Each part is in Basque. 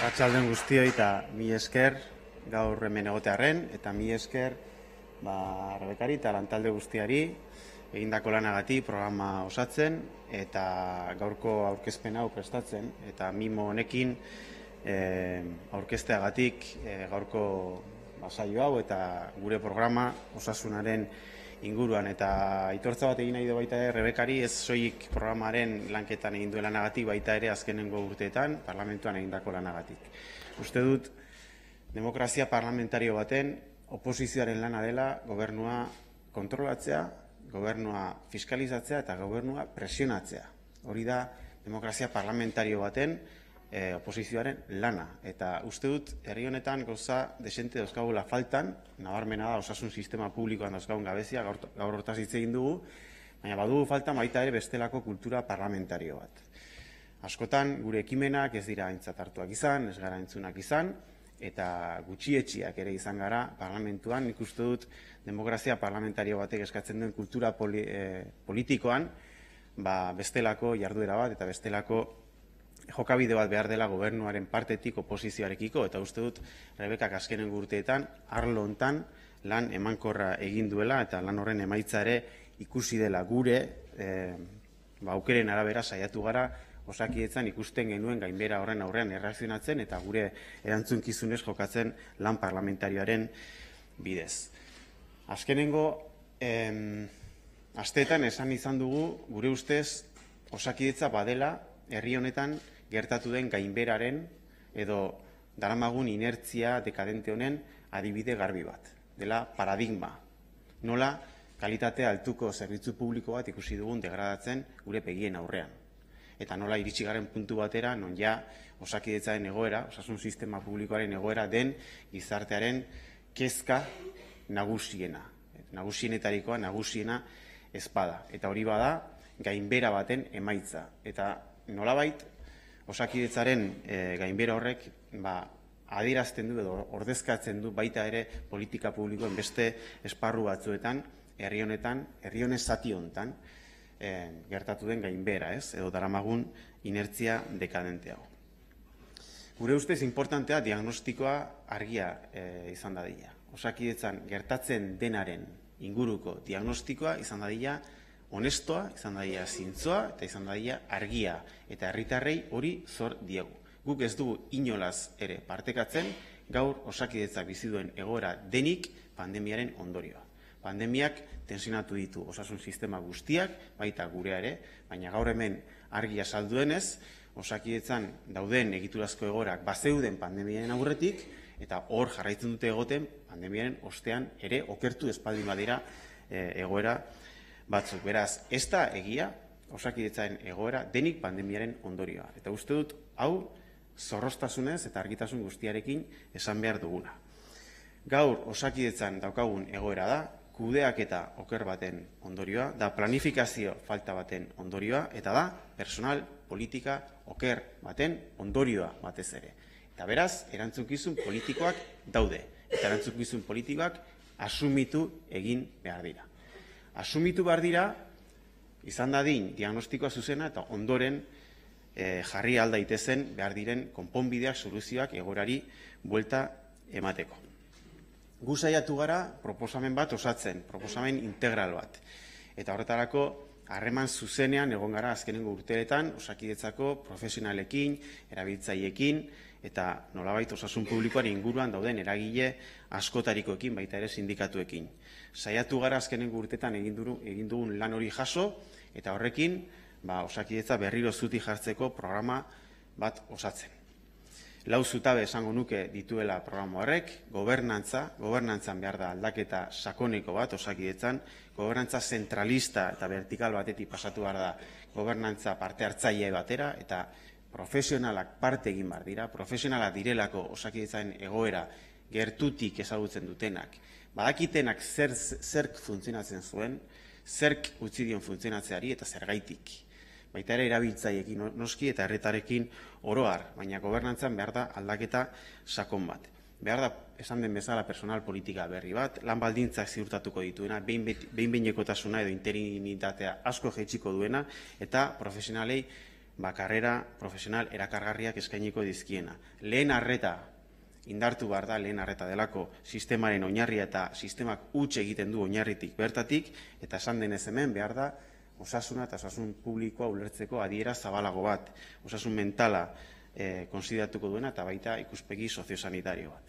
Arratsalden guztioi eta mi esker gaur hemen egotearren eta mi esker Rebekari eta lantalde guztiari egindako lanagatik programa osatzen eta gaurko aurkezpen hau prestatzen eta mimo honekin aurkezteagatik gaurko saio hau eta gure programa osasunaren inguruan eta aitortza bat egin nahi du baita Rebekari ez soilik programaren lanketan egin duen lanagatik baita ere azkenengo urteetan parlamentuan egindako lanagatik. Uste dut demokrazia parlamentario baten oposizioaren lana dela gobernua kontrolatzea, gobernua fiskalizatzea eta gobernua presionatzea. Hori da demokrazia parlamentario baten oposizioaren lana. Eta uste dut herri honetan gauza desente dauzkagula faltan, nabarmena da osasun sistema publikoan dauzkagun gabezia, gaur hortaz hitz egin dugu, baina badugu faltan baita ere bestelako kultura parlamentario bat. Askotan gure ekimenak ez dira aintzat hartuak izan, ez gara entzunak izan, eta gutxietxiak ere izan gara parlamentuan, nik uste dut demokrazia parlamentario batek eskatzen duen kultura politikoan bestelako jarduera bat eta bestelako jokabide bat behar dela gobernuaren partetik oposizioarekiko eta uste dut Rebekak azkenen urteetan arlo hontan lan emankorra egin duela eta lan horren emaitza ere ikusi dela gure aukeren arabera saiatu gara Osakidetzan ikusten genuen gainbehera horren aurrean erreakzionatzen eta gure erantzunkizunez jokatzen lan parlamentarioaren bidez. Azkenengo asteetan esan izan dugu gure ustez Osakidetza badela herri honetan gertatu den gainbeheraren edo daramagun inertzia dekadente honen adibide garbi bat. Dela paradigma. Nola kalitatea altuko zerbitzu publiko bat ikusi dugun degradatzen gure begien aurrean. Eta nola iritsi garen puntu batera, non ja Osakidetzaren egoera, osasun sistema publikoaren egoera den gizartearen kezka nagusiena. Nagusienetarikoa, nagusiena ezpada. Eta hori bada gainbehera baten emaitza. Eta nolabait Osakidetzaren gainbehera horrek adierazten du edo ordezkatzen du baita ere politika publikoen beste esparru batzuetan, herri honetan, herri honen zati honetan, gertatu den gainbehera, edo daramagun inertzia dekadenteago. Gure ustez importantea diagnostikoa argia izan dadila. Osakidetzan gertatzen denaren inguruko diagnostikoa izan dadila honestoa, izan dadila zintzoa eta izan dadila argia eta herritarrei hori zor diegu. Guk ez dugu inolaz ere partekatzen gaur Osakidetzak bizi duen egoera denik pandemiaren ondorioa. Pandemiak tensionatu ditu osasun sistema guztiak, baita gurea ere, baina gaur hemen argia salduenez, Osakidetzan dauden egiturazko egorak bazeuden pandemiaren aurretik, eta hor jarraitzen dute egoten pandemiaren ostean ere okertu espaldin badira egoera batzuk. Beraz, ez da egia Osakidetzaren egoera denik pandemiaren ondorioa. Eta uste dut, hau zorroztasunez eta argitasun guztiarekin esan behar duguna. Gaur Osakidetzan daukagun egoera da, kudeak eta oker baten ondorioa, da planifikazio falta baten ondorioa, eta da personal politika oker baten ondorioa batez ere. Eta beraz, erantzukizun politikoak daude, eta erantzukizun politikoak asumitu egin behar dira. Asumitu behar dira, izan dadin diagnostikoa zuzena eta ondoren jarri aldaitezen behar diren konponbideak, soluzioak egorari buelta emateko. Gu saiatu gara proposamen bat osatzen, proposamen integral bat. Eta horretarako, harreman zuzenean egon gara azkenengo urteetan, Osakidetzako profesionalekin, erabiltzaileekin, eta nolabait osasun publikoaren inguruan dauden eragile askotarikoekin, baita ere sindikatuekin. Saiatu gara azkenengo urteetan egin dugun lan hori jaso, eta horrekin Osakidetza berriro zutik jartzeko programa bat osatzen. Lau zutabe esango nuke dituela programa horrek, gobernantzan behar da aldaketa sakoneko bat Osakidetzan, gobernantza zentralista eta vertikal batetik pasatu behar da gobernantza parte hartzaile batera, eta profesionalak parte egin behar dira, profesionalak direlako Osakidetzaren egoera gertutik ezagutzen dutenak, badakitenak zerk funtzionatzen zuen, zerk utzi dion funtzionatzeari eta zergaitik. Baita ere erabiltzaiekin noski eta herretarekin oroar, baina gobernantzan behar da aldaketa sakon bat. Behar da, esan den bezala personal politika berri bat, lan baldintzak ziurtatuko dituena, behin-behinekotasuna edo interinitatea asko jaitsiko duena, eta profesionalei karrera profesional erakargarriak eskainiko dizkiena. Lehen arreta indartu behar da, lehen arreta delako sistemaren oinarria eta sistemak huts egiten du oinarritik bertatik, eta esan denez hemen behar da osasuna eta osasun publikoa ulertzeko adiera zabalago bat, osasun mentala konsideratuko duena eta baita ikuspegi soziosanitario bat.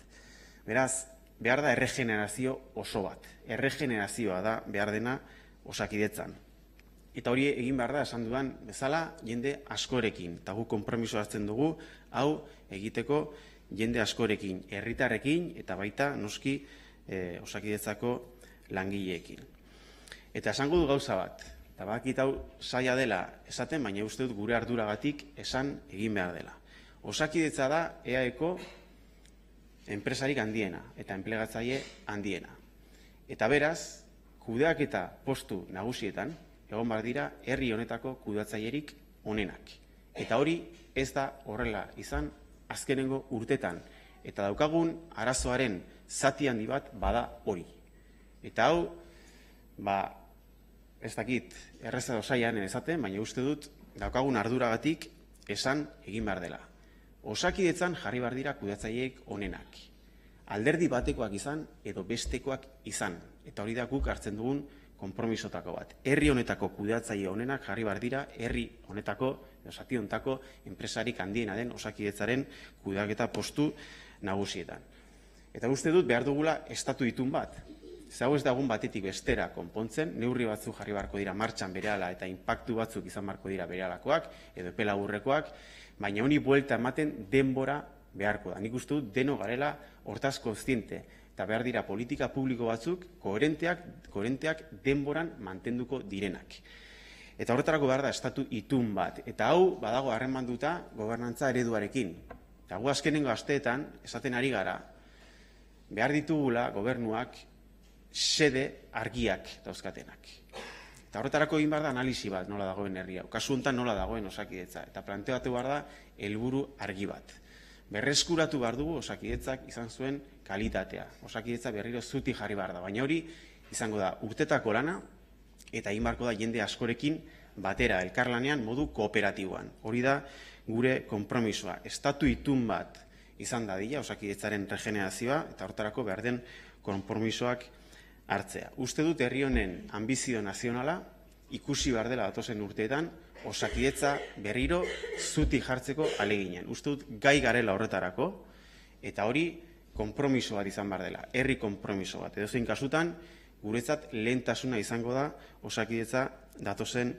Beraz, behar da erregenerazio oso bat, erregenerazioa da behar dena Osakidetzan. Eta hori egin behar da, esan dudan bezala, jende askorekin. Eta gu konpromiso hartzen dugu, hau egiteko jende askorekin, herritarrekin eta baita noski Osakidetzako langileekin. Eta esango du gauza bat, eta badakit hau zaila dela esaten, baina uste dut gure arduragatik esan egin behar dela. Osakidetza da EAEko enpresarik handiena eta enplegatzaile handiena. Eta beraz, kudeak eta postu nagusietan, egon behar dira herri honetako kudeatzailerik onenak. Eta hori ez da horrela izan azkenengo urtetan. Eta daukagun arazoaren zati handi bat bada hori. Eta hau, ez dakit erreza dosaian esaten, baina uste dut daukagun arduragatik esan egin behar dela. Osakidetzan jarri behar dira kudeatzailerik onenak. Alderdi batekoak izan edo bestekoak izan. Eta hori da guk hartzen dugun konpromisotako bat. Herri honetako kudeatzaile honenak jarri behar dira, herri honetako, zati honetako, enpresarik handiena den Osakidetzaren kudeaketa postu nagusietan. Eta uste dut behar dugula estatu itun bat. Ze hau ez dagoen batetik bestera konpontzen, neurri batzu jarri beharko dira martxan berehala eta inpaktu batzuk izan beharko dira berehalakoak, edo epe laburrekoak, baina honi buelta ematen denbora beharko da. Nik uste dut deno garela hortaz kontziente. Eta behar dira politika publiko batzuk koherenteak denboran mantenduko direnak. Eta horretarako behar da estatu itun bat. Eta hau badago harremanduta gobernantza ereduarekin. Eta gu azkenengo asteetan esaten ari gara, behar ditugula gobernuak sede argiak dauzkatenak. Eta horretarako egin behar da analisi bat nola dagoen herria. Kasu honetan nola dagoen Osakidetza. Eta planteatu behar da helburu argi bat. Berreskuratu behar dugu Osakidetzak izan zuen kalitatea. Osakidetza berriro zutik jarri behar da, baina hori izango da urtetako lana eta egin beharko da jende askorekin batera, elkarlanean modu kooperatiboan. Hori da gure konpromisoa. Estatu itun bat izan dadila Osakidetzaren regenerazioa eta hortarako behar den konpromisoak hartzea. Uste dut herri honen ambizio nazionala ikusi behar dela datozen urteetan, Osakidetza berriro zutik jartzeko aleginen. Uste dut gai garela horretarako, eta hori konpromiso bat izan behar dela, herri konpromiso bat. Edozein kasutan, guretzat lehentasuna izango da Osakidetza datozen